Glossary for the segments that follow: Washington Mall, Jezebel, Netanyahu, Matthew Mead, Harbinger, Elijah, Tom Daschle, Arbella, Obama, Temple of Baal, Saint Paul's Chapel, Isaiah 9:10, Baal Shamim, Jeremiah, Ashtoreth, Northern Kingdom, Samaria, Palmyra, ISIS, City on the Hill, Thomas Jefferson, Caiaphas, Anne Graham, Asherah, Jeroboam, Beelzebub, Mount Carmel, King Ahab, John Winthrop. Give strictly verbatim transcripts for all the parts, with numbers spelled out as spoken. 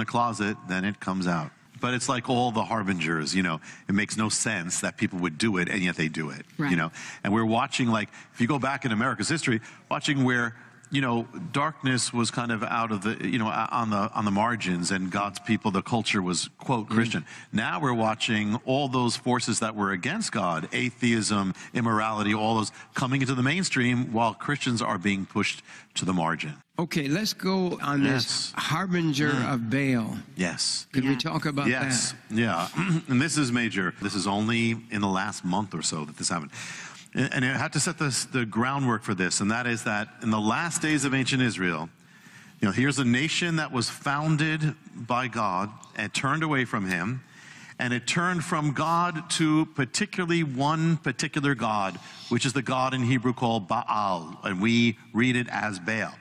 the closet, then it comes out. But it's like all the harbingers, you know, it makes no sense that people would do it, and yet they do it, right. You know. And we're watching, like, if you go back in America's history, watching where, you know, darkness was kind of out of the, you know, on the on the margins, and God's people, the culture was, quote, Christian. Mm. Now we're watching all those forces that were against God, atheism, immorality, all those coming into the mainstream while Christians are being pushed to the margin. Okay, let's go on yes. this Harbinger mm. of Baal. Yes. Could yeah. we talk about yes. that? Yes, yeah. And this is major. This is only in the last month or so that this happened. And I have to set this, the groundwork for this, and that is that in the last days of ancient Israel, you know, here's a nation that was founded by God and turned away from him, and it turned from God to particularly one particular God, which is the God in Hebrew called Baal, and we read it as Baal.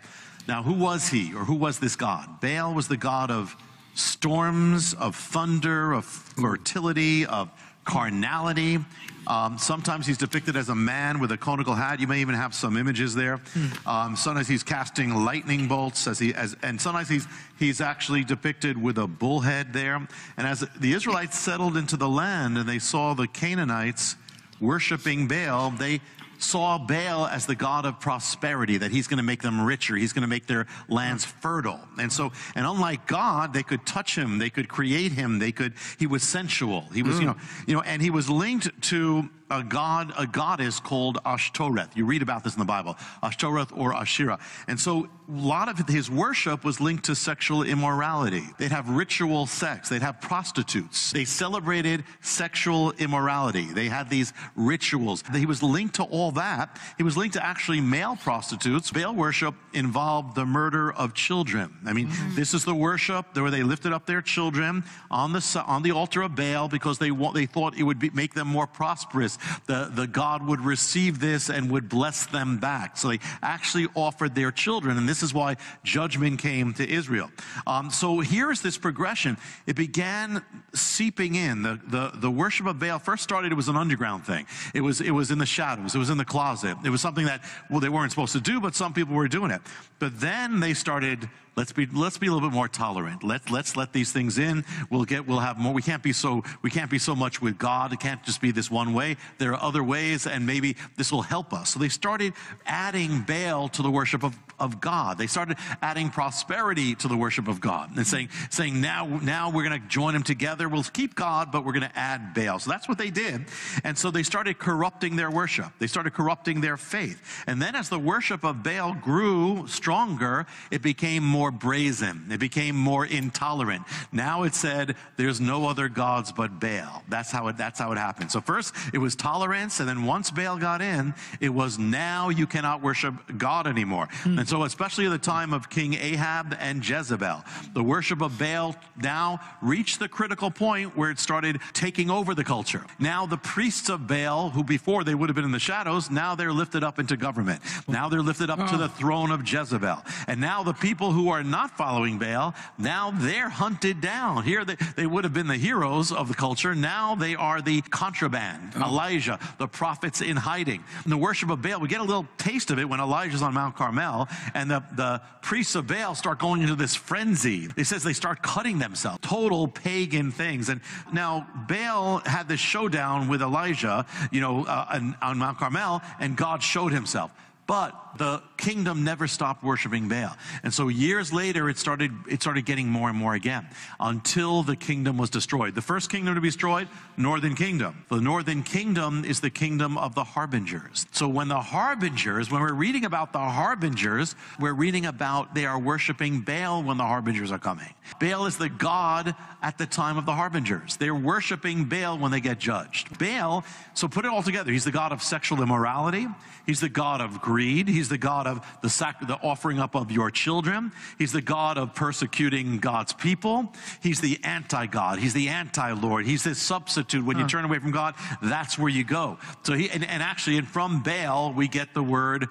Now, who was he, or who was this God? Baal was the God of storms, of thunder, of fertility, of carnality. Um, sometimes he's depicted as a man with a conical hat. You may even have some images there. Mm. Um, sometimes he's casting lightning bolts, as he, as, and sometimes he's, he's actually depicted with a bull head there. And as the Israelites settled into the land and they saw the Canaanites worshiping Baal, they saw Baal as the god of prosperity, that he's going to make them richer, he's going to make their lands fertile. And so, and unlike God, they could touch him, they could create him, they could, he was sensual, he was, mm. you know, you know, and he was linked to a god, a goddess called Ashtoreth. You read about this in the Bible, Ashtoreth or Asherah. And so a lot of his worship was linked to sexual immorality. They'd have ritual sex. They'd have prostitutes. They celebrated sexual immorality. They had these rituals. He was linked to all that. He was linked to actually male prostitutes. Baal worship involved the murder of children. I mean, mm-hmm. this is the worship where they lifted up their children on the, on the altar of Baal because they, they thought it would be, make them more prosperous. The, the God would receive this and would bless them back. So they actually offered their children, and this is why judgment came to Israel. Um, so here is this progression. It began seeping in. The, the, the worship of Baal first started, it was an underground thing. It was, it was in the shadows. It was in the closet. It was something that, well, they weren't supposed to do, but some people were doing it. But then they started... Let's be let's be a little bit more tolerant. Let's let's let these things in. We'll get we'll have more. We can't be so we can't be so much with God. It can't just be this one way. There are other ways, and maybe this will help us. So they started adding Baal to the worship of, of God. They started adding prosperity to the worship of God and saying saying now now we're going to join them together. We'll keep God, but we're going to add Baal. So that's what they did, and so they started corrupting their worship. They started corrupting their faith, and then as the worship of Baal grew stronger, it became more brazen. It became more intolerant. Now it said, there's no other gods but Baal. That's how it, that's how it happened. So first, it was tolerance, and then once Baal got in, it was now you cannot worship God anymore. Mm-hmm. And so especially at the time of King Ahab and Jezebel, the worship of Baal now reached the critical point where it started taking over the culture. Now the priests of Baal, who before they would have been in the shadows, now they're lifted up into government. Now they're lifted up oh. to the throne of Jezebel. And now the people who are not following Baal, now they're hunted down. Here they, they would have been the heroes of the culture. Now they are the contraband. Oh. Elijah, the prophets in hiding. And the worship of Baal, we get a little taste of it when Elijah's on Mount Carmel, and the, the priests of Baal start going into this frenzy. It says they start cutting themselves. Total pagan things. And now Baal had this showdown with Elijah, you know, uh, on, on Mount Carmel, and God showed himself. But the kingdom never stopped worshiping Baal. And so years later, it started, it started getting more and more again until the kingdom was destroyed. The first kingdom to be destroyed, Northern Kingdom. The Northern Kingdom is the kingdom of the harbingers. So when the harbingers, when we're reading about the harbingers, we're reading about they are worshiping Baal when the harbingers are coming. Baal is the god at the time of the harbingers. They're worshiping Baal when they get judged. Baal, so put it all together, he's the god of sexual immorality. He's the god of greed. He's the god of the, sac the offering up of your children. He's the god of persecuting God's people. He's the anti-God. He's the anti-Lord. He's this substitute. When uh. you turn away from God, that's where you go. So he, and, and actually, and from Baal, we get the word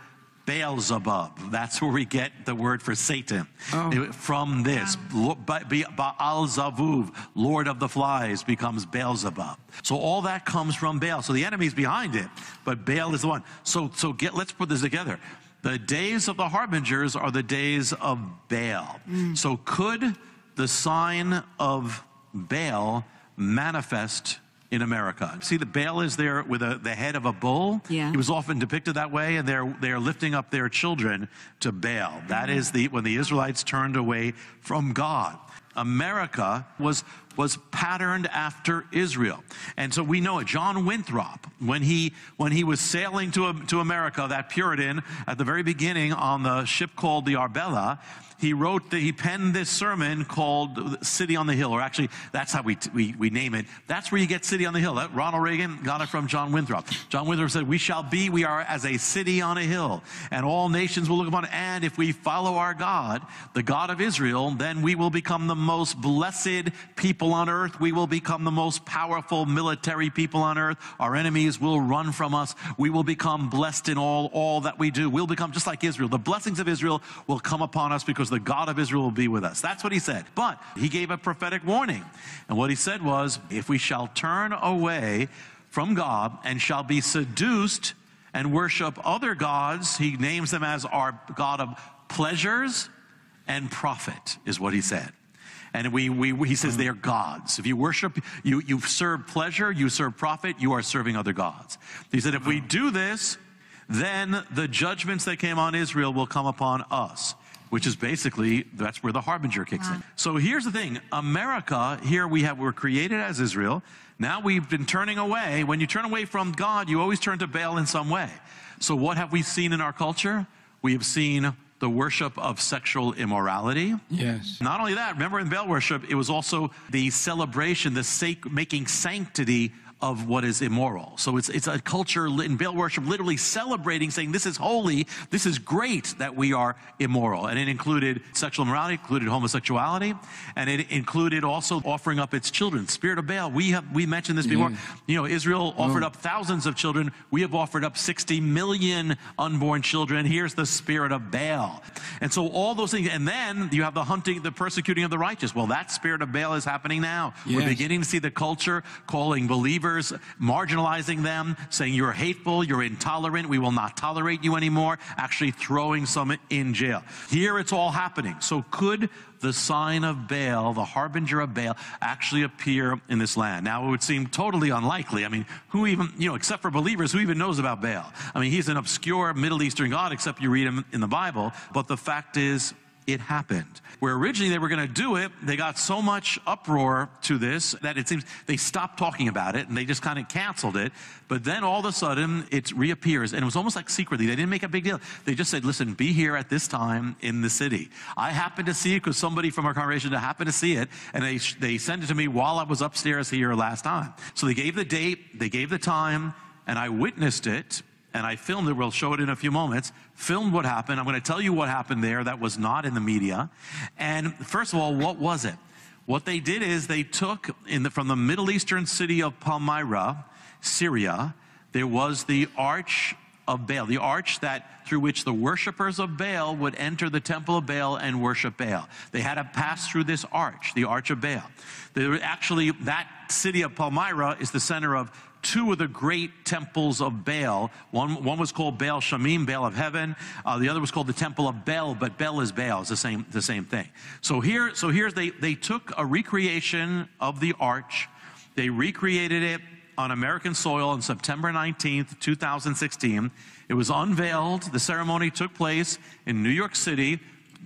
Beelzebub. That's where we get the word for Satan. Oh. From this, Baal Zavuv, Lord of the Flies, becomes Beelzebub. So all that comes from Baal. So the enemy's behind it, but Baal is the one. So, so get, let's put this together. The days of the harbingers are the days of Baal. Mm. So could the sign of Baal manifest in America. See, the Baal is there with a, the head of a bull. Yeah. He was often depicted that way, and they're, they're lifting up their children to Baal. That is the when the Israelites turned away from God. America was was patterned after Israel. And so we know it. John Winthrop, when he when he was sailing to, to America, that Puritan, at the very beginning on the ship called the Arbella, he wrote, the, he penned this sermon called City on the Hill, or actually, that's how we, we, we name it. That's where you get City on the Hill. That, Ronald Reagan got it from John Winthrop. John Winthrop said, we shall be, we are as a city on a hill, and all nations will look upon it. And if we follow our God, the God of Israel, then we will become the most blessed people on earth. We will become the most powerful military people on earth. Our enemies will run from us. We will become blessed in all, all that we do. We'll become just like Israel. The blessings of Israel will come upon us because the God of Israel will be with us. That's what he said. But he gave a prophetic warning. And what he said was, if we shall turn away from God and shall be seduced and worship other gods, he names them as our God of pleasures and profit, is what he said. And we, we, he says they are gods. If you worship, you, you serve pleasure, you serve profit, you are serving other gods. He said, if we do this, then the judgments that came on Israel will come upon us, which is basically, that's where the Harbinger kicks wow. in. So here's the thing. America, here we have, we're created as Israel. Now we've been turning away. When you turn away from God, you always turn to Baal in some way. So what have we seen in our culture? We have seen the worship of sexual immorality. Yes. Not only that, remember in Baal worship, it was also the celebration, the sac making sanctity of what is immoral. So it's, it's a culture in Baal worship literally celebrating, saying this is holy, this is great that we are immoral. And it included sexual immorality, included homosexuality, and it included also offering up its children. Spirit of Baal, we have we mentioned this before. Mm. You know, Israel offered oh. up thousands of children. We have offered up sixty million unborn children. Here's the spirit of Baal. And so all those things, and then you have the hunting, the persecuting of the righteous. Well, that spirit of Baal is happening now. Yes. We're beginning to see the culture calling believers, marginalizing them, saying you're hateful, you're intolerant, we will not tolerate you anymore, actually throwing some in jail. Here it's all happening. So could the sign of Baal, the harbinger of Baal, actually appear in this land? Now, it would seem totally unlikely. I mean, who even, you know, except for believers, who even knows about Baal? I mean, he's an obscure Middle Eastern god, except you read him in the Bible. But the fact is, it happened. Where originally they were going to do it, they got so much uproar to this that it seems they stopped talking about it and they just kind of canceled it. But then all of a sudden it reappears, and it was almost like secretly. They didn't make a big deal. They just said, listen, be here at this time in the city. I happened to see it because somebody from our congregation happened to see it, and they, they sent it to me while I was upstairs here last time. So they gave the date, they gave the time, and I witnessed it. And I filmed it. We'll show it in a few moments. Filmed what happened. I'm going to tell you what happened there that was not in the media. And first of all, what was it? What they did is they took in the, from the Middle Eastern city of Palmyra, Syria, there was the Arch of Baal, the arch that through which the worshipers of Baal would enter the Temple of Baal and worship Baal. They had to pass through this arch, the Arch of Baal. They were actually, that city of Palmyra is the center of two of the great temples of Baal. One, one was called Baal Shamim, Baal of Heaven. Uh, the other was called the Temple of Baal, but Baal is Baal. It's the same, the same thing. So here, so here's they, they took a recreation of the arch. They recreated it on American soil on September nineteenth, two thousand sixteen. It was unveiled. The ceremony took place in New York City.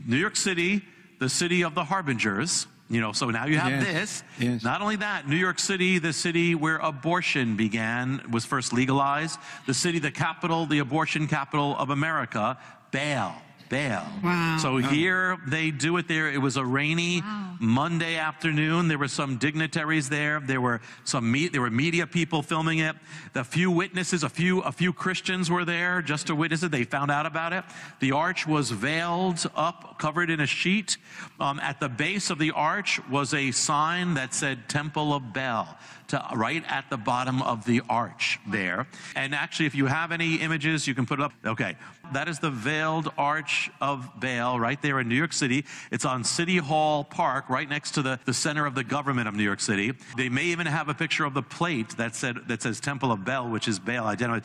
New York City, the city of the harbingers. You know, so now you have yes, this. Yes. Not only that, New York City, the city where abortion began, was first legalized. The city, the capital, the abortion capital of America, Baal. Baal. Wow. So here they do it there. It was a rainy wow. Monday afternoon. There were some dignitaries there. There were some me there were media people filming it. The few witnesses, a few a few Christians were there just to witness it. They found out about it. The arch was veiled up, covered in a sheet. Um, at the base of the arch was a sign that said Temple of Baal, to, right at the bottom of the arch there. And actually, if you have any images, you can put it up. Okay. That is the veiled arch of Baal right there in New York City. It's on City Hall Park, right next to the, the center of the government of New York City. They may even have a picture of the plate that said that says Temple of Baal, which is Baal identified.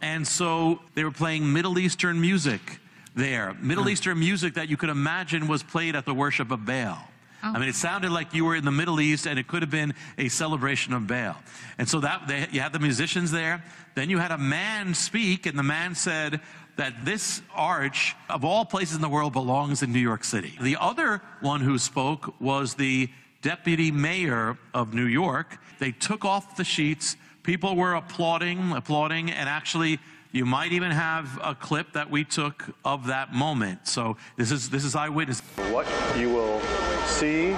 And so they were playing Middle Eastern music there. Middle Eastern music that you could imagine was played at the worship of Baal. Oh. I mean, it sounded like you were in the Middle East, and it could have been a celebration of Baal. And so that they, you had the musicians there. Then you had a man speak, and the man said that this arch, of all places in the world, belongs in New York City. The other one who spoke was the deputy mayor of New York. They took off the sheets. People were applauding, applauding, and actually, you might even have a clip that we took of that moment. So this is this is eyewitness. What you will see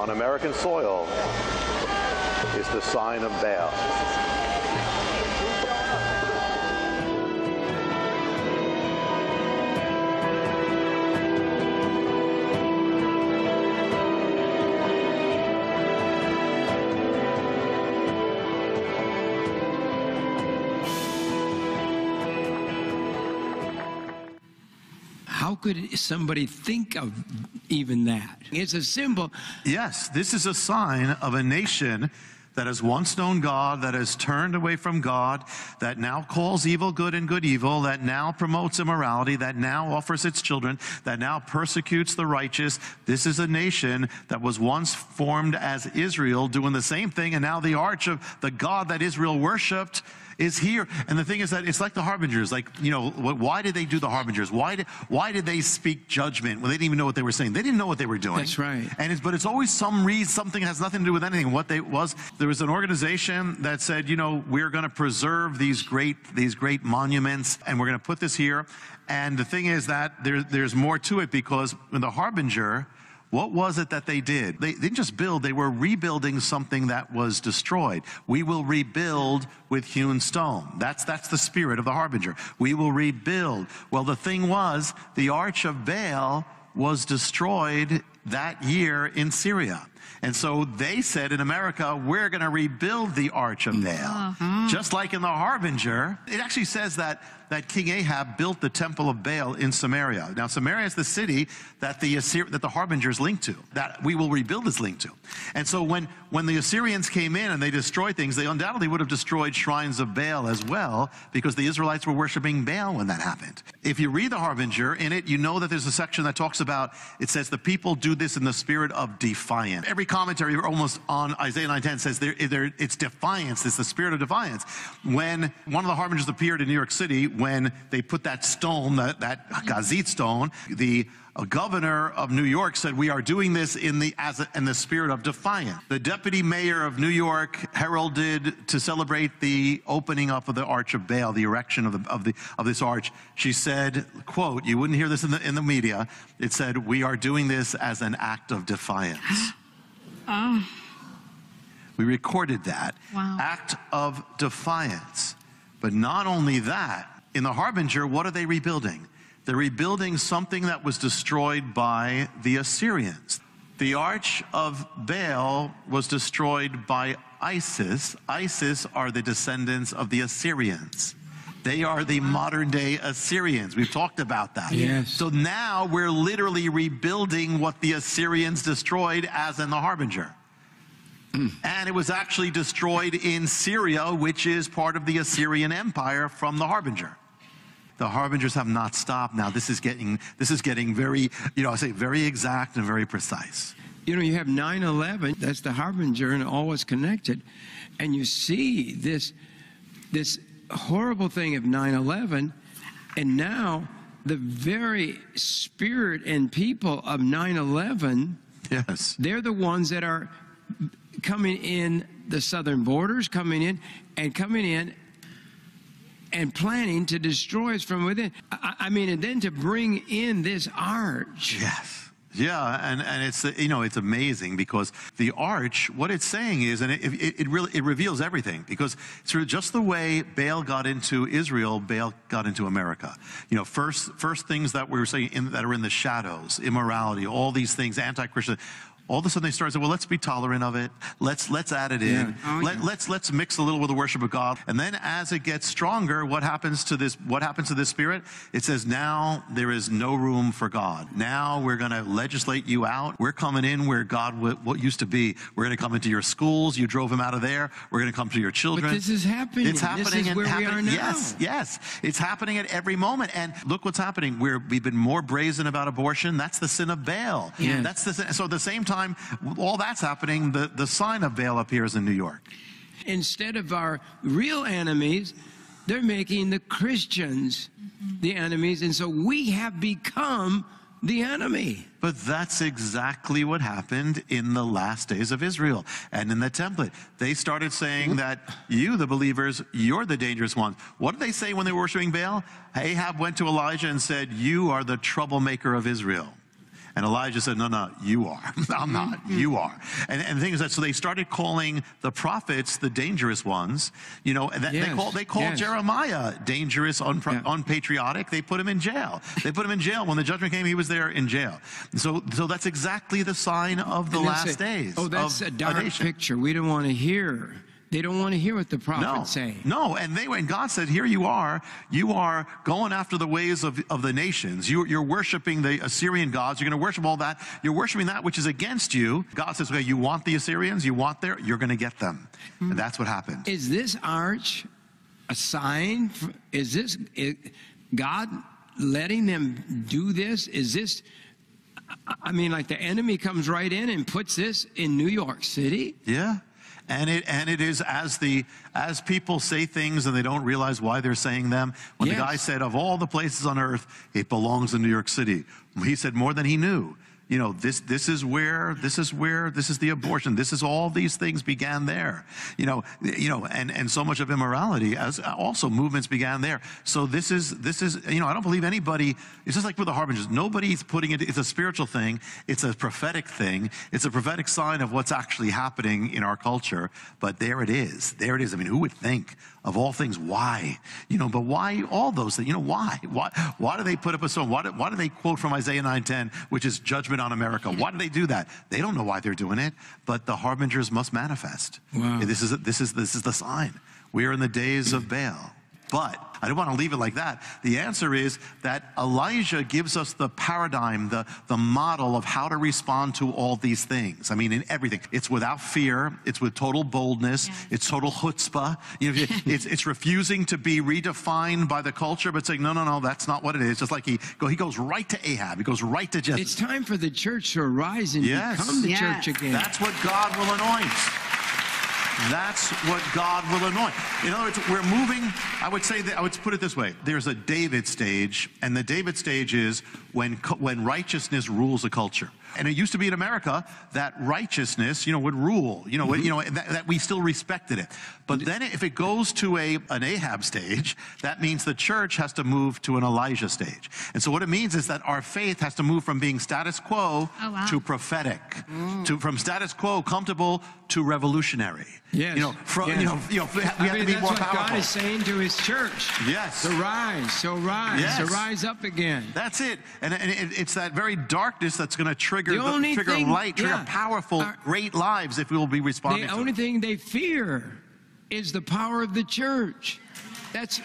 on American soil is the sign of Baal. How could somebody think of even that? It's a symbol. Yes, this is a sign of a nation that has once known God, that has turned away from God, that now calls evil good and good evil, that now promotes immorality, that now offers its children, that now persecutes the righteous. This is a nation that was once formed as Israel, doing the same thing, and now the arch of the God that Israel worshipped is here. And the thing is that it's like the Harbingers. Like, you know, why did they do the Harbingers? Why did, why did they speak judgment when they didn't even know what they were saying? They didn't know what they were doing. That's right. And it's, but it's always some reason, something that has nothing to do with anything. What they was, there was an organization that said, you know, we're going to preserve these great, these great monuments, and we're going to put this here. And the thing is that there, there's more to it, because in the Harbinger, what was it that they did? They didn't just build, they were rebuilding something that was destroyed. We will rebuild with hewn stone. That's, that's the spirit of the Harbinger. We will rebuild. Well, the thing was, the Arch of Baal was destroyed that year in Syria. And so they said in America, we're going to rebuild the Arch of Baal. Uh-huh. Just like in the Harbinger, it actually says that, that King Ahab built the Temple of Baal in Samaria. Now, Samaria is the city that the, Assyri that the Harbinger is linked to, that we will rebuild is linked to. And so when, when the Assyrians came in and they destroyed things, they undoubtedly would have destroyed shrines of Baal as well, because the Israelites were worshiping Baal when that happened. If you read the Harbinger, in it, you know that there's a section that talks about, it says the people do this in the spirit of defiance. Every commentary almost on Isaiah nine ten says there, there, it's defiance, it's the spirit of defiance. When one of the Harbingers appeared in New York City, when they put that stone, that, that Gazit stone, the A governor of New York said, we are doing this in the, as a, in the spirit of defiance. The deputy mayor of New York heralded to celebrate the opening up of the Arch of Baal, the erection of, the, of, the, of this arch. She said, quote, you wouldn't hear this in the, in the media, it said, we are doing this as an act of defiance. Oh. We recorded that. Wow. Act of defiance. But not only that, in the Harbinger, what are they rebuilding? They're rebuilding something that was destroyed by the Assyrians. The Arch of Baal was destroyed by ISIS. ISIS are the descendants of the Assyrians. They are the modern-day Assyrians. We've talked about that. Yes. So now we're literally rebuilding what the Assyrians destroyed, as in the Harbinger. And it was actually destroyed in Syria, which is part of the Assyrian Empire, from the Harbinger. The Harbingers have not stopped. Now this is getting this is getting very, you know, I say very exact and very precise. You know, you have nine eleven, that's the Harbinger, and all is connected. And you see this this horrible thing of nine eleven, and now the very spirit and people of nine eleven, yes, they're the ones that are coming in the southern borders, coming in and coming in and planning to destroy us from within. I, I mean, and then to bring in this arch. Yes. Yeah, and, and it's, you know, it's amazing, because the arch, what it's saying is, and it, it, it really, it reveals everything, because it's just the way Baal got into Israel, Baal got into America. You know, first, first things that we were saying in, that are in the shadows, immorality, all these things, anti-Christian, all of a sudden they started saying, well, let's be tolerant of it. Let's, let's add it in. Yeah. Oh, Let, yeah. Let's, let's mix a little with the worship of God. And then as it gets stronger, what happens to this, what happens to this spirit? It says, now there is no room for God. Now we're going to legislate you out. We're coming in where God w what used to be. We're going to come into your schools. You drove him out of there. We're going to come to your children. But this is happening. It's happening. This is and where happening. we are now. Yes, yes. It's happening at every moment. And look what's happening. We're, we've been more brazen about abortion. That's the sin of Baal. Yeah. That's the, so at the same time, time all that's happening, the, the sign of Baal appears in New York. Instead of our real enemies, they're making the Christians the enemies, and so we have become the enemy. But that's exactly what happened in the last days of Israel and in the temple. They started saying that you, the believers, you're the dangerous ones. What did they say when they were worshiping Baal? Ahab went to Elijah and said, you are the troublemaker of Israel. And Elijah said, no, no, you are. I'm not. You are. And, and the thing is that so they started calling the prophets the dangerous ones. You know, and that, yes, they called, they called yes. Jeremiah dangerous, unpro- yeah. unpatriotic. They put him in jail. They put him in jail. When the judgment came, he was there in jail. So, so that's exactly the sign of the last a, days. Oh, that's a dark a picture. We don't want to hear. They don't want to hear what the prophets say. No, and they and God said, here you are, you are going after the ways of, of the nations. You, you're worshiping the Assyrian gods. You're going to worship all that. You're worshiping that which is against you. God says, well, you want the Assyrians? You want their? You're going to get them. Mm-hmm. And that's what happened. Is this arch a sign? For, is this is God letting them do this? Is this... I mean, like the enemy comes right in and puts this in New York City? Yeah. And it, and it is as the as people say things and they don't realize why they're saying them. When yes. the guy said, of all the places on earth, it belongs in New York City. He said more than he knew. You know, this, this is where, this is where, this is the abortion. This is all these things began there. You know, you know, and, and so much of immorality as also movements began there. So this is, this is, you know, I don't believe anybody, it's just like with the Harbingers, nobody's putting it, it's a spiritual thing. It's a prophetic thing. It's a prophetic sign of what's actually happening in our culture. But there it is. There it is. I mean, who would think of all things? Why? You know, but why all those things? You know, why? Why, why do they put up a stone? Why do, why do they quote from Isaiah nine ten, which is judgment on America? Why do they do that? They don't know why they're doing it, but the harbingers must manifest. Wow. This is this is this is the sign. We are in the days of Baal. But I don't want to leave it like that. The answer is that Elijah gives us the paradigm, the, the model of how to respond to all these things. I mean, in everything. It's without fear. It's with total boldness. Yeah. It's total chutzpah. You know, it's, it's refusing to be redefined by the culture, but saying, no, no, no, that's not what it is. It's just like he, go, he goes right to Ahab. He goes right to Jezebel. It's time for the church to arise and yes. become the yes. church again. That's what God will anoint. That's what God will anoint. In other words, we're moving, I would say that, I would put it this way. There's a David stage, and the David stage is when, when righteousness rules a culture. And it used to be in America that righteousness, you know, would rule, you know, mm-hmm. you know that, that we still respected it. But then if it goes to a, an Ahab stage, that means the church has to move to an Elijah stage. And so what it means is that our faith has to move from being status quo oh, wow. to prophetic, mm. to from status quo, comfortable, to revolutionary. Yes. You know, from, yes. you know, you know we have I mean, to be that's more what powerful. God is saying to his church. Yes. To rise, so rise, yes. to rise up again. That's it. And, and it, it's that very darkness that's going to trigger The, the only trigger thing, light, trigger yeah, powerful, our, great lives if we will be responding to it. The only thing they fear is the power of the church. That's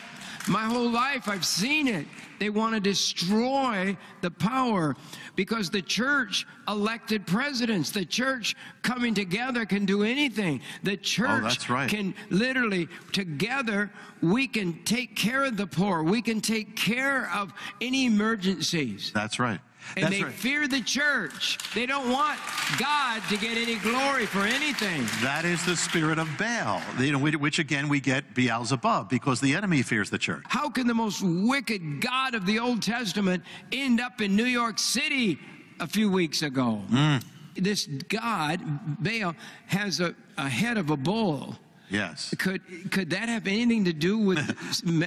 my whole life. I've seen it. They want to destroy the power because the church elected presidents. The church coming together can do anything. The church oh, that's right. can literally, together, we can take care of the poor. We can take care of any emergencies. That's right. And That's they right. fear the church. They don't want God to get any glory for anything. That is the spirit of Baal, you know, which again we get Beelzebub, because the enemy fears the church. How can the most wicked God of the Old Testament end up in New York City a few weeks ago? Mm. This God, Baal, has a, a head of a bull. Yes. Could could that have anything to do with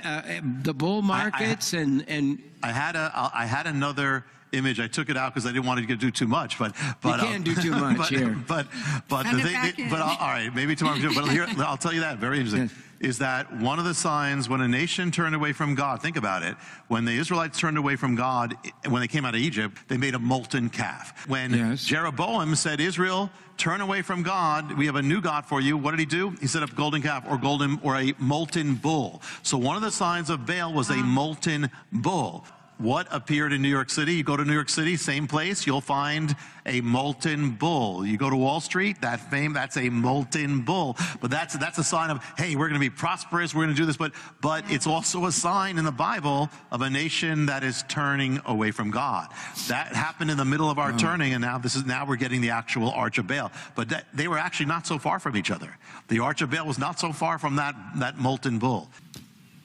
uh, the bull markets I, I, and and? I had a I had another. image. I took it out because I didn't want to do too much, but but you can't um, do too much but, here. But but but the thing, but all right, maybe tomorrow. But here, I'll tell you that very interesting yes. is that one of the signs when a nation turned away from God. Think about it. When the Israelites turned away from God, when they came out of Egypt, they made a molten calf. When yes. Jeroboam said, Israel, turn away from God. We have a new God for you. What did he do? He set up a golden calf or golden or a molten bull. So one of the signs of Baal was wow. a molten bull. what appeared in New York City. You go to New York City, same place, you'll find a molten bull. You go to Wall Street, that fame, that's a molten bull. But that's that's a sign of, hey, we're going to be prosperous, we're going to do this. But but it's also a sign in the Bible of a nation that is turning away from God. That happened in the middle of our oh. turning, and now this is now we're getting the actual Arch of Baal. But that, they were actually not so far from each other. The Arch of Baal was not so far from that that molten bull.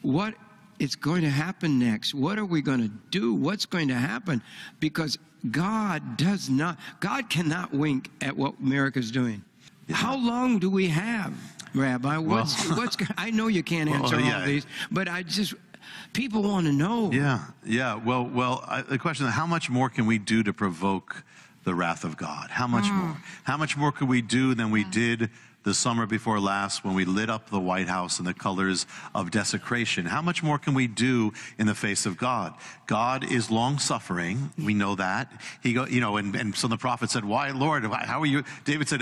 What is going to happen next? What are we going to do? What's going to happen? Because God does not, God cannot wink at what America's doing. Yeah. How long do we have, Rabbi? What's, well, what's, I know you can't answer well, yeah. all these, but I just, people want to know. Yeah, yeah. Well, well. I, the question is, how much more can we do to provoke the wrath of God? How much mm. more? How much more could we do than we did the summer before last when we lit up the White House in the colors of desecration? How much more can we do in the face of God? God is long-suffering. We know that. He go, you know, and, and so the prophet said, why, Lord, how are you? David said,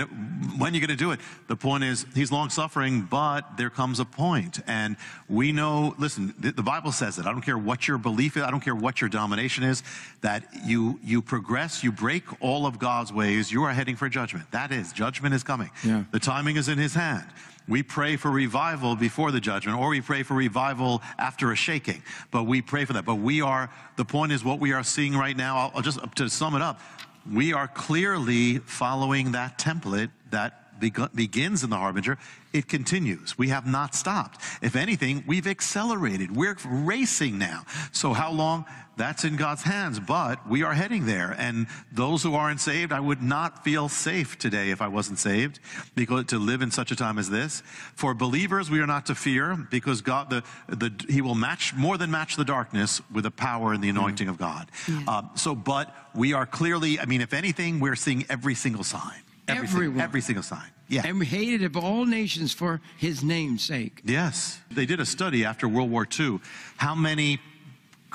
when are you going to do it? The point is, he's long-suffering, but there comes a point. And we know, listen, the, the Bible says it. I don't care what your belief is. I don't care what your domination is, that you, you progress, you break all of God's ways. You are heading for judgment. That is, judgment is coming. Yeah. The timing is in his hand. We pray for revival before the judgment, or we pray for revival after a shaking, but we pray for that. But we are, the point is what we are seeing right now, I'll, I'll just to sum it up, we are clearly following that template that be, begins in the Harbinger. It continues. We have not stopped. If anything, we've accelerated. We're racing now. So how long? That's in God's hands, but we are heading there. And those who aren't saved, I would not feel safe today if I wasn't saved, because to live in such a time as this. For believers, we are not to fear, because God, the, the, he will match, more than match the darkness with the power and the anointing mm. of God. Yeah. Uh, so, but we are clearly, I mean, if anything, we're seeing every single sign. Every, Everyone. Every single sign. Yeah. And we hated of all nations for his name's sake. Yes. They did a study after World War Two. How many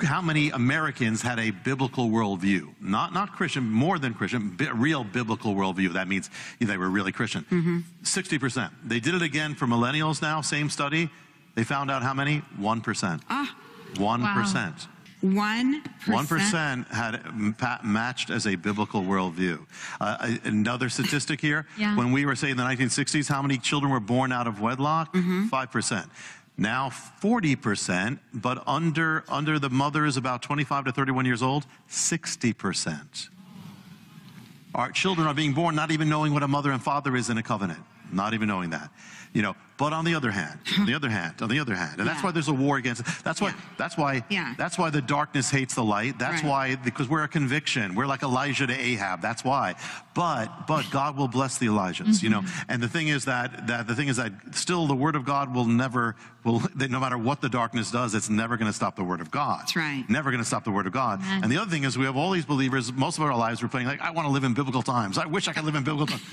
how many Americans had a biblical worldview? Not not Christian, more than Christian, bi real biblical worldview. That means they were really Christian. Mm-hmm. sixty percent. They did it again for millennials now, same study. They found out how many? one percent. Ah. one percent. One percent had matched as a biblical worldview. Uh, another statistic here, yeah. when we were saying in the nineteen sixties, how many children were born out of wedlock? Mm-hmm. five percent. Now forty percent, but under, under the mothers about twenty-five to thirty-one years old, sixty percent. Our children are being born not even knowing what a mother and father is in a covenant, not even knowing that. You know, but on the other hand, on the other hand, on the other hand, and yeah. that's why there's a war against. That's why. Yeah. That's why. Yeah. That's why the darkness hates the light. That's right. why, because we're a conviction. We're like Elijah to Ahab. That's why. But but God will bless the Elijahs. Mm-hmm. You know. And the thing is that that the thing is that still the word of God will never will that no matter what the darkness does, it's never going to stop the word of God. That's right. Never going to stop the word of God. That's and the other thing is we have all these believers. Most of our lives we're playing like I want to live in biblical times. I wish I could live in biblical times.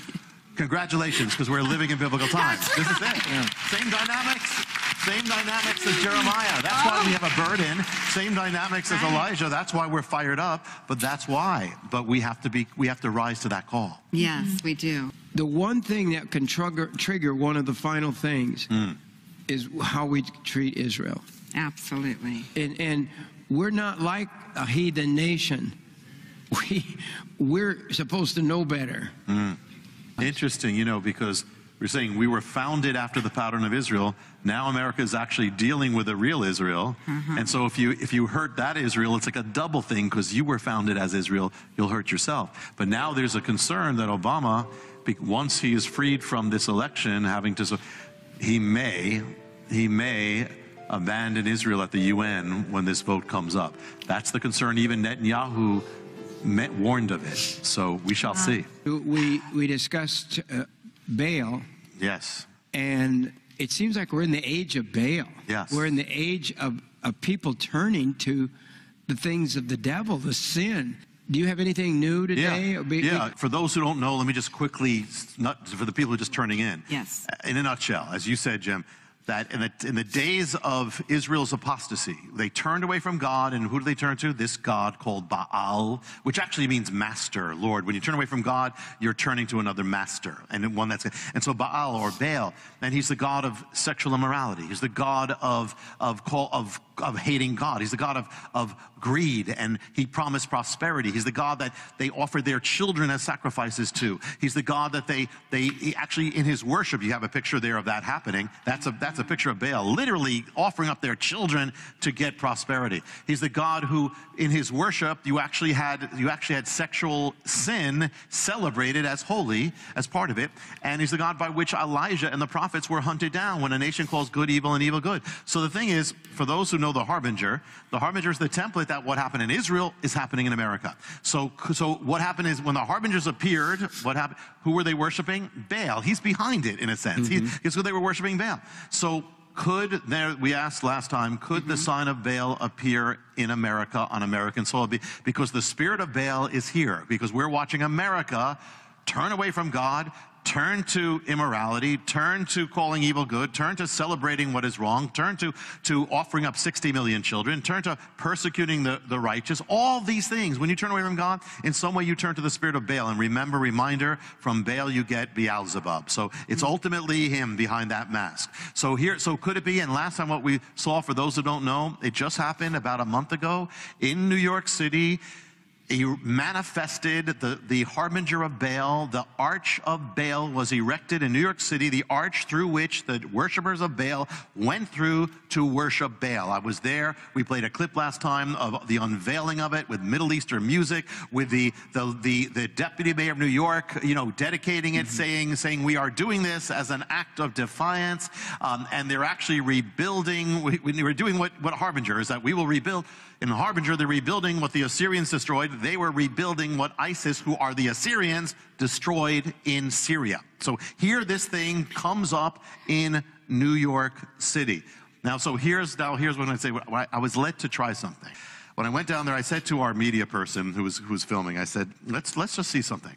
Congratulations, because we're living in biblical times. This is it. Yeah. Same dynamics, same dynamics as Jeremiah. That's why we have a burden. Same dynamics as Elijah. That's why we're fired up. But that's why. But we have to be. We have to rise to that call. Yes, we do. The one thing that can trigger trigger one of the final things mm. is how we treat Israel. Absolutely. And and we're not like a heathen nation. We we're supposed to know better. Mm. Interesting, you know, because we're saying we were founded after the pattern of Israel. Now America is actually dealing with a real Israel. Mm-hmm. And so if you if you hurt that Israel, it's like a double thing, because you were founded as Israel, you'll hurt yourself. But now there's a concern that Obama, once he is freed from this election, having to, he may, he may abandon Israel at the U N when this vote comes up. That's the concern. Even Netanyahu Met, warned of it, so we shall see. We we discussed uh, Baal. Yes. And it seems like we're in the age of Baal. Yes. We're in the age of, of people turning to the things of the devil, the sin. Do you have anything new today? Yeah. Be, yeah. We, for those who don't know, let me just quickly, not for the people who are just turning in. Yes. In a nutshell, as you said, Jim, that in the, in the days of Israel's apostasy, they turned away from God, and who do they turn to? This god called Baal, which actually means master, Lord. When you turn away from God, you're turning to another master, and one that's, and so Baal or Baal, and he's the god of sexual immorality. He's the god of, of, call, of of hating God. He's the God of, of greed, and he promised prosperity. He's the God that they offered their children as sacrifices to. He's the God that they, they actually, in his worship, you have a picture there of that happening. That's a, that's a picture of Baal, literally offering up their children to get prosperity. He's the God who, in his worship, you actually had, you actually had sexual sin celebrated as holy, as part of it. And he's the God by which Elijah and the prophets were hunted down when a nation calls good evil and evil good. So the thing is, for those who know the Harbinger, the Harbinger is the template that what happened in Israel is happening in America. So, so what happened is when the Harbingers appeared, what happened? Who were they worshiping? Baal. He's behind it, in a sense. Mm-hmm. He, it's who they were worshiping, Baal. So could there, we asked last time, could mm-hmm. the sign of Baal appear in America on American soil? Because the spirit of Baal is here, because we're watching America turn away from God, turn to immorality, turn to calling evil good, turn to celebrating what is wrong, turn to, to offering up sixty million children, turn to persecuting the, the righteous. All these things, when you turn away from God, in some way you turn to the spirit of Baal. And remember, reminder, from Baal you get Beelzebub. So it's ultimately him behind that mask. So here, so could it be, and last time what we saw, for those who don't know, it just happened about a month ago in New York City. He manifested the, the Harbinger of Baal. The Arch of Baal was erected in New York City, the arch through which the worshipers of Baal went through to worship Baal. I was there. We played a clip last time of the unveiling of it with Middle Eastern music, with the, the, the, the deputy mayor of New York, you know, dedicating it, mm-hmm. saying, saying we are doing this as an act of defiance. Um, and they're actually rebuilding. We, we were doing what, what Harbinger is, that we will rebuild. In Harbinger, they're rebuilding what the Assyrians destroyed. They were rebuilding what ISIS, who are the Assyrians, destroyed in Syria. So here this thing comes up in New York City. Now, so here's, now here's what I'm going to say. I was led to try something. When I went down there, I said to our media person who was, who was filming, I said, let's, let's just see something.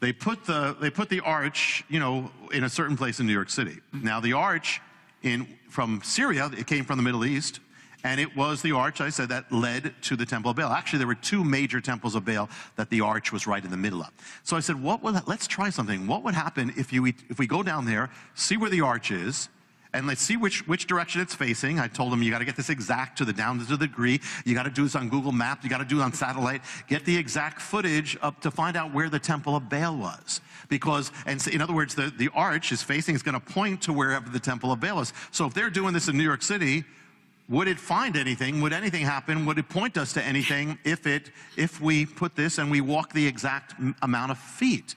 They put, the, they put the arch, you know, in a certain place in New York City. Now, the arch in, from Syria, it came from the Middle East. And it was the arch, I said, that led to the Temple of Baal. Actually, there were two major temples of Baal that the arch was right in the middle of. So I said, what would, let's try something. What would happen if, you, if we go down there, see where the arch is, and let's see which, which direction it's facing. I told them, you got to get this exact to the down to the degree. You got to do this on Google Maps. You got to do it on satellite. Get the exact footage up to find out where the Temple of Baal was. Because, and in other words, the, the arch is facing, is going to point to wherever the Temple of Baal is. So if they're doing this in New York City, would it find anything? Would anything happen? Would it point us to anything if, it, if we put this and we walk the exact amount of feet?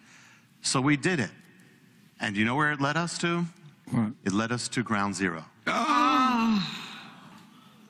So we did it. And you know where it led us to? What? It led us to ground zero. Oh.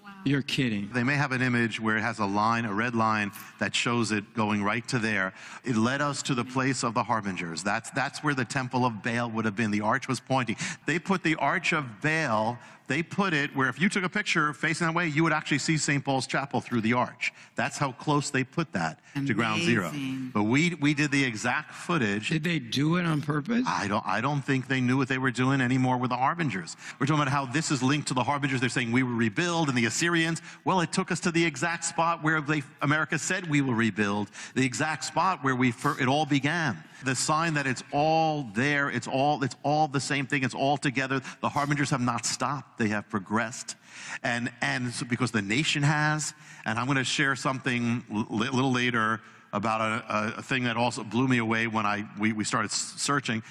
Wow. You're kidding. They may have an image where it has a line, a red line, that shows it going right to there. It led us to the place of the Harbingers. That's, that's where the Temple of Baal would have been. The arch was pointing. They put the Arch of Baal. They put it where if you took a picture facing that way, you would actually see Saint Paul's Chapel through the arch. That's how close they put that Amazing. To ground zero. But we, we did the exact footage. Did they do it on purpose? I don't, I don't think they knew what they were doing anymore with the Harbingers. We're talking about how this is linked to the Harbingers. They're saying we will rebuild and the Assyrians. Well, it took us to the exact spot where they, America said we will rebuild, the exact spot where we it all began. The sign that it's all there, it's all, it's all the same thing, it's all together. The Harbingers have not stopped, they have progressed. And, and so because the nation has, and I'm gonna share something a little later about a, a thing that also blew me away when I, we, we started searching,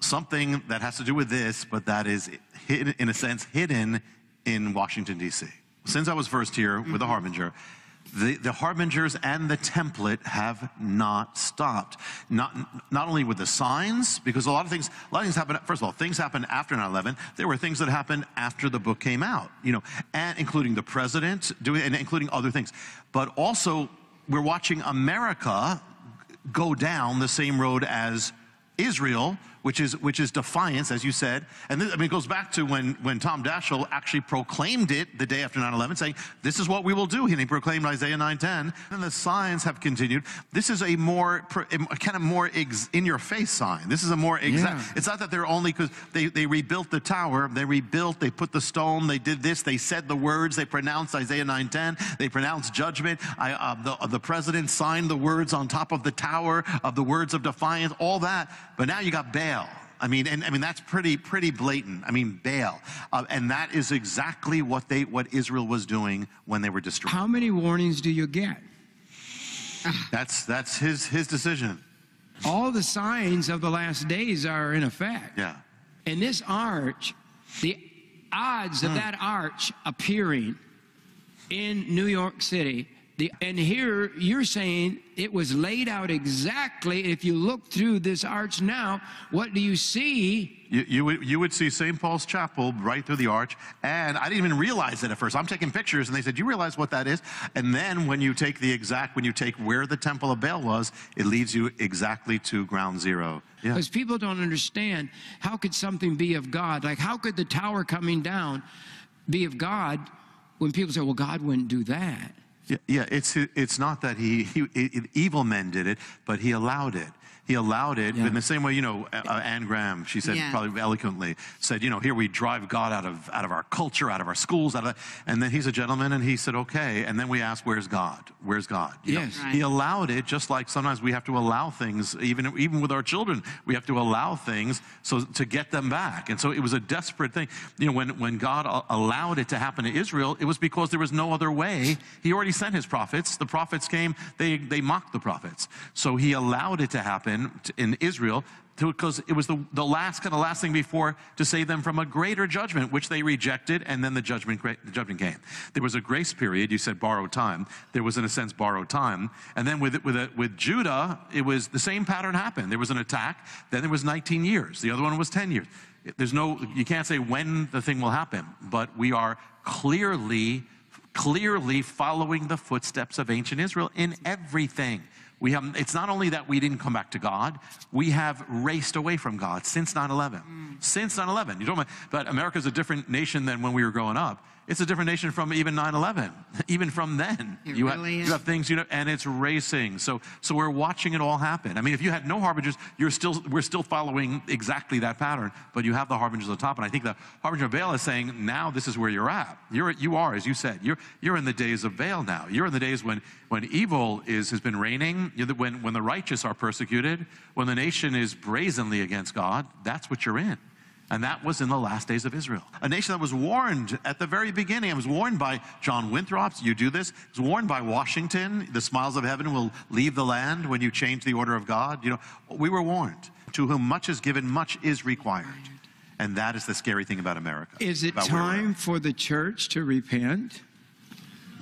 something that has to do with this, but that is hidden, in a sense, hidden in Washington, D C. Since I was first here with the Harbinger, The, the Harbingers and the template have not stopped. Not, not only with the signs, because a lot of things, a lot of things happened. First of all, things happened after nine eleven. There were things that happened after the book came out, you know, and including the president doing, and including other things. But also, we're watching America go down the same road as Israel, which is, which is defiance, as you said. And this, I mean, it goes back to when, when Tom Daschle actually proclaimed it the day after nine eleven, saying, this is what we will do. And he proclaimed Isaiah nine ten. And the signs have continued. This is a more, a kind of more in-your-face sign. This is a more exact. Yeah. It's not that they're only, because they, they rebuilt the tower. They rebuilt, they put the stone, they did this, they said the words, they pronounced Isaiah nine ten, they pronounced judgment. I, uh, the, the president signed the words on top of the tower, of the words of defiance, all that. But now you got Baal. I mean, and I mean that's pretty pretty blatant. I mean, Baal, uh, and that is exactly what they what Israel was doing when they were destroyed. How many warnings do you get? That's that's his his decision. All the signs of the last days are in effect. Yeah. And this arch, the odds of hmm. that arch appearing in New York City. The, and here you're saying it was laid out exactly. If you look through this arch now, what do you see? You, you, would, you would see Saint Paul's Chapel right through the arch. And I didn't even realize it at first. I'm taking pictures, and they said, "You realize what that is?" And then when you take the exact, when you take where the Temple of Baal was, it leads you exactly to ground zero. Yeah. Because people don't understand, how could something be of God? Like, how could the tower coming down be of God when people say, "Well, God wouldn't do that"? Yeah, yeah, it's it's not that he, he it, evil men did it, but he allowed it. He allowed it yeah. in the same way, you know. Uh, Anne Graham, she said yeah. probably eloquently, said, you know, here we drive God out of out of our culture, out of our schools, out of that. And then he's a gentleman, and he said, okay. And then we asked, where's God? Where's God? You yes, know? Right. He allowed it, just like sometimes we have to allow things, even even with our children, we have to allow things so to get them back. And so it was a desperate thing. You know, when when God allowed it to happen to Israel, it was because there was no other way. He already sent his prophets. The prophets came. They they mocked the prophets. So he allowed it to happen in Israel, because it was the, the last kind of last thing before, to save them from a greater judgment, which they rejected, and then the judgment, the judgment came. There was a grace period. You said borrowed time. There was, in a sense, borrowed time. And then with with a, with Judah, it was the same pattern happened. There was an attack. Then there was nineteen years. The other one was ten years. There's no, you can't say when the thing will happen, but we are clearly, clearly following the footsteps of ancient Israel in everything. We have, it's not only that we didn't come back to God, we have raced away from God since nine eleven. Mm. Since nine eleven. You don't mind, but America's a different nation than when we were growing up. It's a different nation from even nine eleven, even from then. It you, really have, is. you have things, you know, and it's racing. So, so we're watching it all happen. I mean, if you had no harbingers, you're still, we're still following exactly that pattern, but you have the harbingers on top. And I think the harbinger of Baal is saying, now this is where you're at. You're, you are, as you said, you're, you're in the days of Baal now. You're in the days when, when evil is, has been reigning, when, when the righteous are persecuted, when the nation is brazenly against God. That's what you're in. And that was in the last days of Israel. A nation that was warned at the very beginning. It was warned by John Winthrop, you do this. It was warned by Washington, the smiles of heaven will leave the land when you change the order of God. You know, we were warned. To whom much is given, much is required. And that is the scary thing about America. Is it time for the church to repent?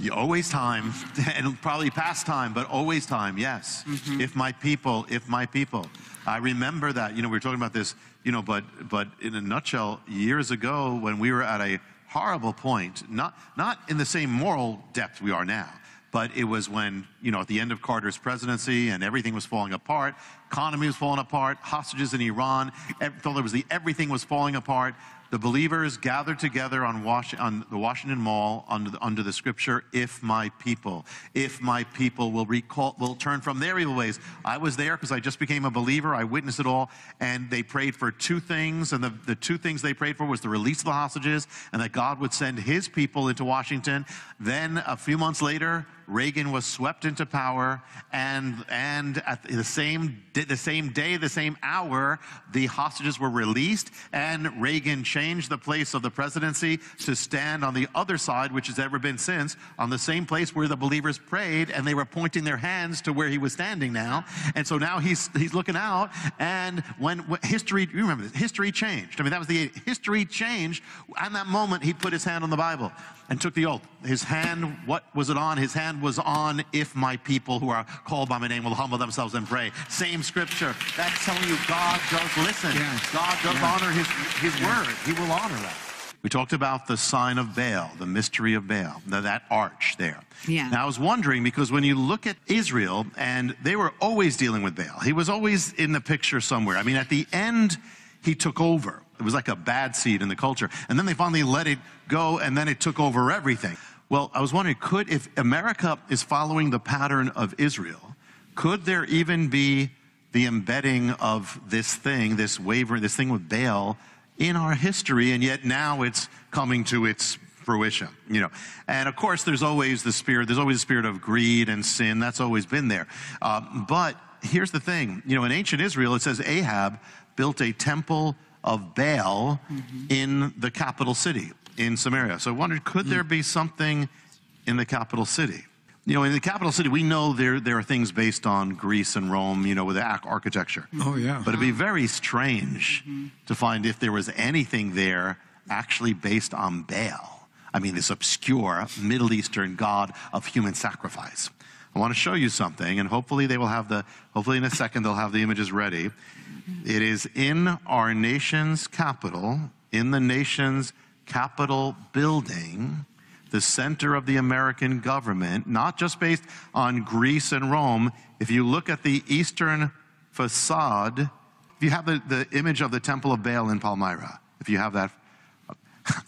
You, always time, and probably past time, but always time, yes. Mm-hmm. If my people, if my people. I remember that, you know, we were talking about this, you know, but but in a nutshell, years ago when we were at a horrible point, not, not in the same moral depth we are now, but it was when, you know, at the end of Carter's presidency and everything was falling apart, economy was falling apart, hostages in Iran, everything was falling apart. The believers gathered together on, Was on the Washington Mall under the, under the scripture, if my people, if my people will recall, will turn from their evil ways. I was there because I just became a believer. I witnessed it all. And they prayed for two things. And the, the two things they prayed for was the release of the hostages and that God would send his people into Washington. Then a few months later, Reagan was swept into power, and and at the same the same day, the same hour, the hostages were released, and Reagan changed the place of the presidency to stand on the other side, which has ever been since, on the same place where the believers prayed, and they were pointing their hands to where he was standing now. And so now he's he's looking out, and when, when history, you remember this, history changed. I mean, that was the history changed. At that moment, he put his hand on the Bible and took the oath. His hand, what was it on? His hand was on, if my people who are called by my name will humble themselves and pray. Same scripture. That's telling you God does listen. Yes. God does yes. honor his, his yes. word. He will honor that. We talked about the sign of Baal, the mystery of Baal, that arch there. Yeah. Now I was wondering, because when you look at Israel, and they were always dealing with Baal. He was always in the picture somewhere. I mean, at the end, he took over. It was like a bad seed in the culture. And then they finally let it go, and then it took over everything. Well, I was wondering, could, if America is following the pattern of Israel, could there even be the embedding of this thing, this wavering, this thing with Baal in our history, and yet now it's coming to its fruition, you know? And of course, there's always the spirit, there's always the spirit of greed and sin, that's always been there. Uh, but here's the thing, you know, in ancient Israel, it says Ahab built a temple of Baal mm-hmm. in the capital city, in Samaria. So I wondered, could mm. there be something in the capital city? You know, in the capital city, we know there there are things based on Greece and Rome, you know, with the architecture. Oh, yeah. But it'd be very strange mm-hmm. to find if there was anything there actually based on Baal. I mean, this obscure Middle Eastern god of human sacrifice. I want to show you something, and hopefully they will have the, hopefully in a second they'll have the images ready. It is in our nation's capital, in the nation's Capitol building, the center of the American government, not just based on Greece and Rome. If you look at the eastern facade, if you have the, the image of the Temple of Baal in Palmyra, if you have that,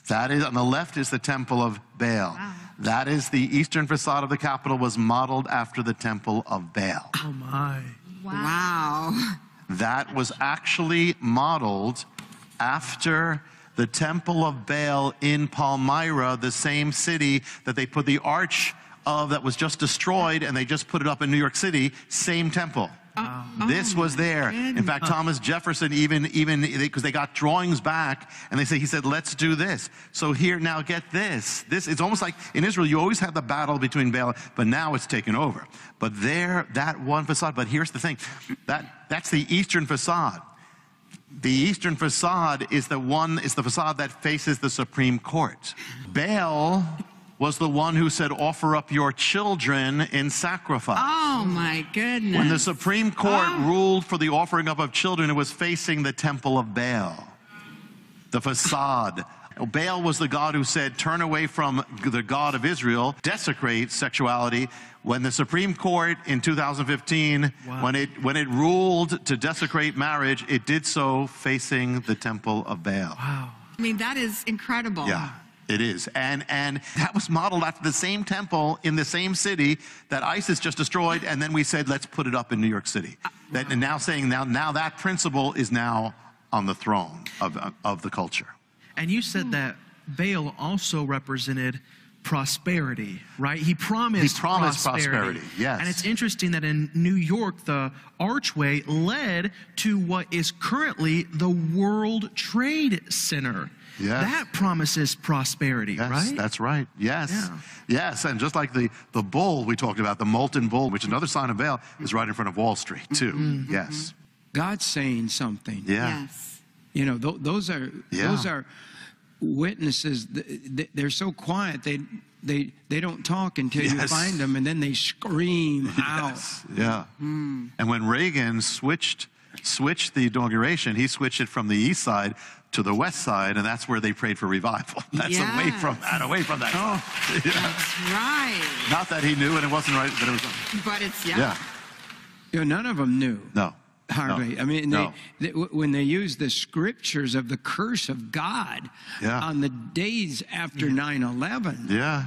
that is, on the left is the Temple of Baal. Wow. That is, the eastern facade of the Capitol was modeled after the Temple of Baal. Oh my. Wow. wow. That was actually modeled after the Temple of Baal in Palmyra, the same city that they put the arch of that was just destroyed, and they just put it up in New York City, same temple. Uh, this oh was there. Goodness. In fact, Thomas Jefferson, even, even because they got drawings back, and they say, he said, let's do this. So here, now get this. This, it's almost like in Israel, you always have the battle between Baal, but now it's taken over. But there, that one facade, but here's the thing, that, that's the eastern facade. The eastern facade is the one, is the facade that faces the Supreme Court. Baal was the one who said, offer up your children in sacrifice. Oh my goodness. When the Supreme Court oh. ruled for the offering up of children, it was facing the Temple of Baal, the facade. Baal was the god who said, turn away from the God of Israel, desecrate sexuality. When the Supreme Court in two thousand fifteen, wow. when it when it ruled to desecrate marriage, it did so facing the Temple of Baal. Wow. I mean, that is incredible. Yeah, it is. And, and that was modeled after the same temple in the same city that ISIS just destroyed, and then we said, let's put it up in New York City. Uh, that, wow. And now saying, now, now that principle is now on the throne of, of the culture. And you said that Baal also represented prosperity, right? He promised, he promised prosperity. prosperity. Yes. And it's interesting that in New York, the archway led to what is currently the World Trade Center. Yes. That promises prosperity, yes, right? That's right. Yes. Yeah. Yes. And just like the, the bull we talked about, the molten bull, which another sign of Baal, is right in front of Wall Street, too. Mm-hmm. Yes. God's saying something. Yeah. Yes. You know, th those are yeah. those are witnesses. They're so quiet they they they don't talk until yes. you find them, and then they scream yes. out. Yeah. Mm. And when Reagan switched switched the inauguration, he switched it from the east side to the west side, and that's where they prayed for revival. That's yes. away from that, away from that. Oh, yeah. That's right. Not that he knew, and it wasn't right, but it was. But it's yeah. yeah. You know, none of them knew. No. Hardly. No, I mean, they, no. they, when they use the scriptures of the curse of God yeah. on the days after nine eleven. Yeah,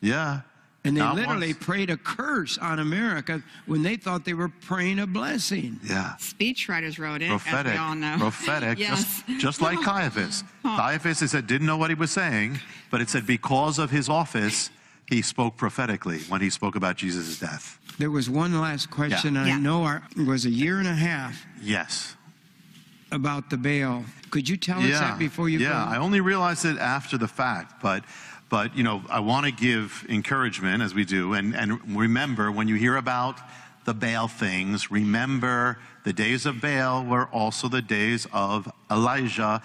yeah. And they Not literally once. prayed a curse on America when they thought they were praying a blessing. Yeah. Speechwriters wrote it, prophetic, as we all know. Prophetic, yes. just, just like Caiaphas. Oh. Caiaphas, it said, didn't know what he was saying, but it said because of his office, he spoke prophetically when he spoke about Jesus' death. There was one last question. Yeah. I yeah. know our, it was a year and a half. Yes. About the Baal. Could you tell yeah. us that before you Yeah, go? I only realized it after the fact, but, but you know, I want to give encouragement, as we do, and, and remember, when you hear about the Baal things, remember the days of Baal were also the days of Elijah.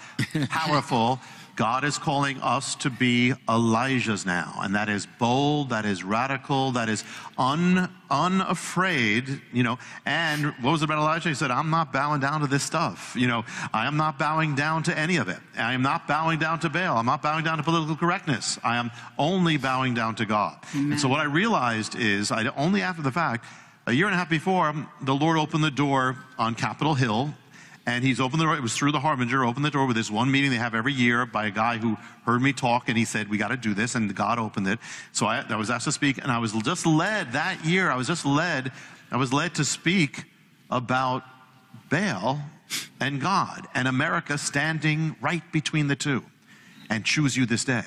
Powerful. God is calling us to be Elijahs now, and that is bold, that is radical, that is un, unafraid, you know. And what was it about Elijah? He said, I'm not bowing down to this stuff, you know. I am not bowing down to any of it. I am not bowing down to Baal. I'm not bowing down to political correctness. I am only bowing down to God. Amen. And so what I realized is, I, only after the fact, a year and a half before, the Lord opened the door on Capitol Hill. And he's opened the door, it was through the Harbinger, opened the door with this one meeting they have every year by a guy who heard me talk, and he said, we got to do this, and God opened it. So I, I was asked to speak, and I was just led that year, I was just led, I was led to speak about Baal and God, and America standing right between the two, and choose you this day.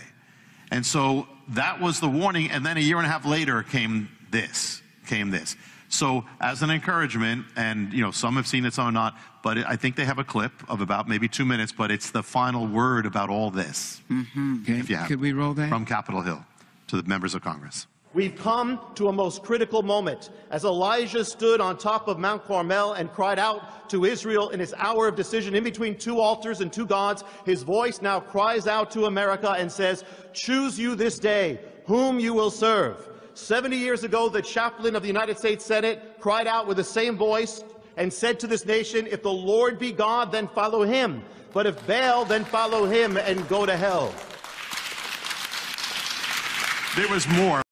And so that was the warning, and then a year and a half later came this, came this. So as an encouragement, and you know, some have seen it, some have not, but I think they have a clip of about maybe two minutes, but it's the final word about all this. Mm-hmm. Okay. If you have, could we roll that? From Capitol Hill to the members of Congress. We've come to a most critical moment as Elijah stood on top of Mount Carmel and cried out to Israel in his hour of decision in between two altars and two gods. His voice now cries out to America and says, choose you this day whom you will serve. Seventy years ago, the chaplain of the United States Senate cried out with the same voice and said to this nation, if the Lord be God, then follow him. But if Baal, then follow him and go to hell. There was more.